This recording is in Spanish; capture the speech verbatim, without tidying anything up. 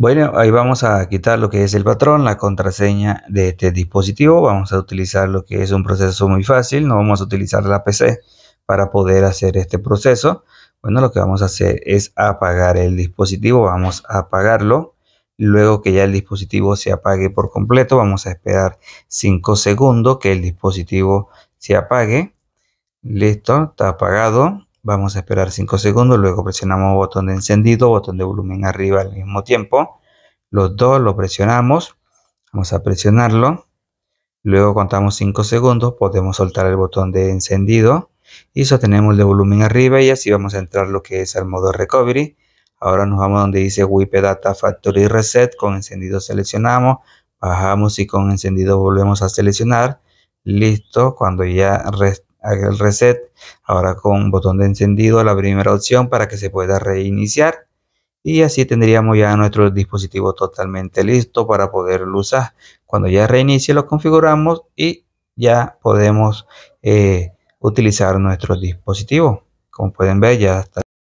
Bueno, ahí vamos a quitar lo que es el patrón, la contraseña de este dispositivo. Vamos a utilizar lo que es un proceso muy fácil. No vamos a utilizar la P C para poder hacer este proceso. Bueno, lo que vamos a hacer es apagar el dispositivo. Vamos a apagarlo. Luego que ya el dispositivo se apague por completo, vamos a esperar cinco segundos que el dispositivo se apague. Listo, está apagado. Vamos a esperar cinco segundos, luego presionamos botón de encendido, botón de volumen arriba al mismo tiempo. Los dos lo presionamos, vamos a presionarlo. Luego contamos cinco segundos, podemos soltar el botón de encendido y sostenemos el de volumen arriba y así vamos a entrar lo que es al modo recovery. Ahora nos vamos donde dice Wipe Data Factory Reset, con encendido seleccionamos, bajamos y con encendido volvemos a seleccionar. Listo, cuando ya haga el reset, ahora con botón de encendido la primera opción para que se pueda reiniciar. Y así tendríamos ya nuestro dispositivo totalmente listo para poderlo usar. Cuando ya reinicie lo configuramos y ya podemos eh, utilizar nuestro dispositivo. Como pueden ver, ya está.